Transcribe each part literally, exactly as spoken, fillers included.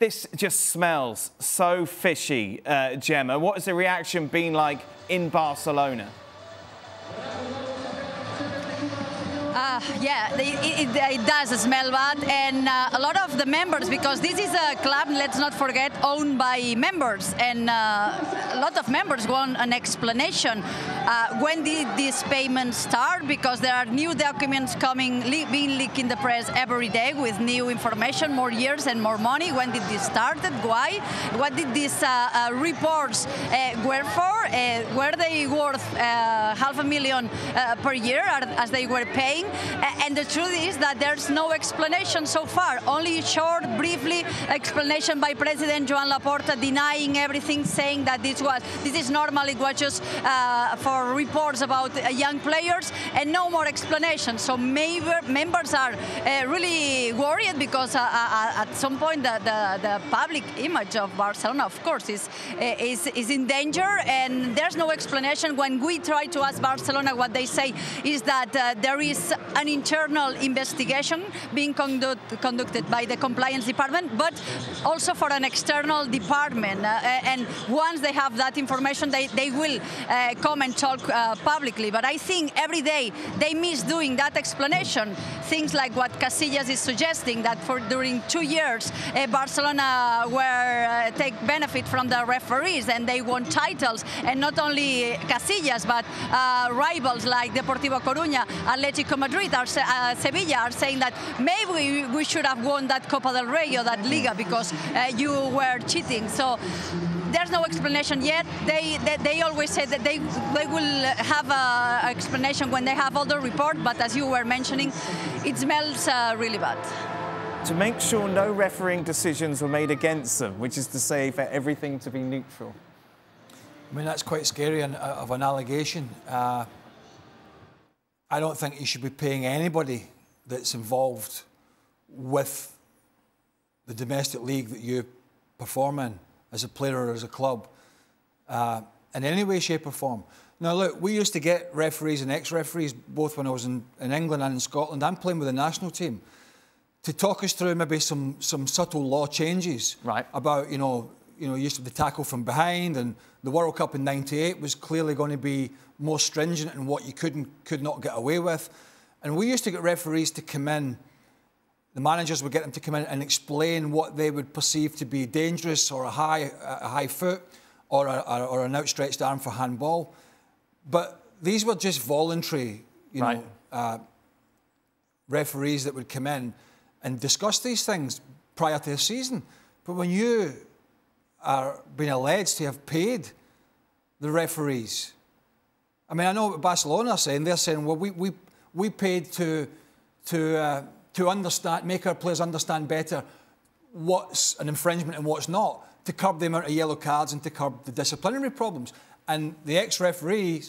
This just smells so fishy, uh, Gemma. What has the reaction been like in Barcelona? Uh, yeah, it, it, it does smell bad, and uh, a lot of the members, because this is a club, let's not forget, owned by members, and uh, a lot of members want an explanation. Uh, when did this payment start? Because there are new documents coming, le being leaked in the press every day with new information, more years and more money. When did this start? Why? What did these uh, uh, reports uh, were for? Uh, were they worth uh, half a million uh, per year as they were paying? And the truth is that there's no explanation so far, only short, briefly explanation by President Joan Laporta denying everything, saying that this was this is normally what just uh, for reports about uh, young players, and no more explanation. So maybe members are uh, really worried, because uh, uh, at some point the, the, the public image of Barcelona, of course, is, is, is in danger, and there's no explanation. When we try to ask Barcelona, what they say is that uh, there is an internal investigation being conduct, conducted by the compliance department, but also for an external department. Uh, and once they have that information, they, they will uh, come and talk uh, publicly. But I think every day they miss doing that explanation. Things like what Casillas is suggesting, that for during two years, uh, Barcelona were uh, take benefit from the referees and they won titles. And not only Casillas, but uh, rivals like Deportivo Coruña, Atletico Madrid, or uh, Sevilla are saying that maybe we should have won that Copa del Rey or that Liga because uh, you were cheating. So there's no explanation yet. They they, they always say that they they will have an explanation when they have all the report, but as you were mentioning, it smells uh, really bad. To make sure no refereeing decisions were made against them, which is to say for everything to be neutral. I mean, that's quite scary and, uh, of an allegation. Uh, I don't think you should be paying anybody that's involved with the domestic league that you perform in as a player or as a club uh, in any way, shape or form. Now, look, we used to get referees and ex-referees, both when I was in, in England and in Scotland, and playing with the national team, to talk us through maybe some, some subtle law changes. Right. About, you know, you know, used to be tackle from behind, and the World Cup in ninety-eight was clearly going to be more stringent in what you could and could not get away with. And we used to get referees to come in, the managers would get them to come in and explain what they would perceive to be dangerous or a high, a high foot or, a, or an outstretched arm for handball. But these were just voluntary, you right. know, uh, referees that would come in and discuss these things prior to the season. But when you are being alleged to have paid the referees. I mean, I know what Barcelona are saying. They're saying, well, we we, we paid to to uh, to understand, make our players understand better what's an infringement and what's not, to curb the amount of yellow cards and to curb the disciplinary problems. And the ex-referee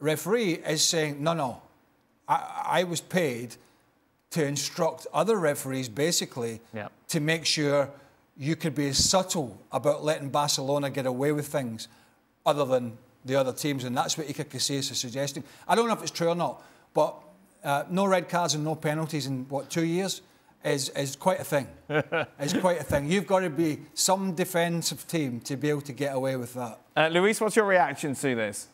referee is saying, no, no, I, I was paid to instruct other referees, basically, yeah. to make sure you could be as subtle about letting Barcelona get away with things other than the other teams, and that's what Iker Casillas is suggesting. I don't know if it's true or not, but uh, no red cards and no penalties in, what, two years is, is quite a thing. It's quite a thing. You've got to be some defensive team to be able to get away with that. Uh, Luis, what's your reaction to this?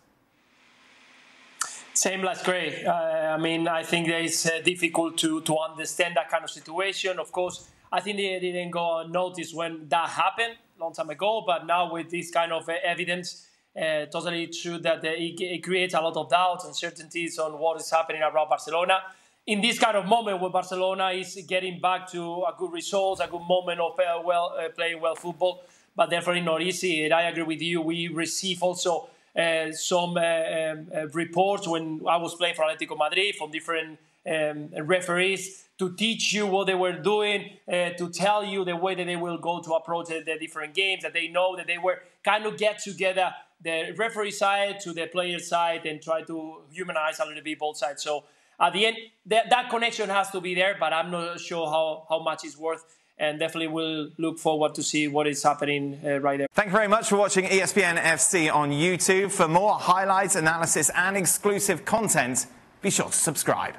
Same last grey. Uh, I mean, I think that it's uh, difficult to, to understand that kind of situation, of course. I think they didn't go notice when that happened a long time ago, but now with this kind of evidence, uh, totally true that it, it creates a lot of doubts and uncertainties on what is happening around Barcelona. In this kind of moment where Barcelona is getting back to a good results, a good moment of uh, well, uh, playing well football, but definitely not easy. And I agree with you. We receive also uh, some uh, um, uh, reports when I was playing for Atletico Madrid from different Um, referees to teach you what they were doing, uh, to tell you the way that they will go to approach the, the different games, that they know that they were kind of get together the referee side to the player side and try to humanize a little bit both sides. So at the end, th that connection has to be there, but I'm not sure how, how much it's worth, and definitely we'll look forward to see what is happening uh, right there. Thank you very much for watching E S P N F C on YouTube. For more highlights, analysis and exclusive content, be sure to subscribe.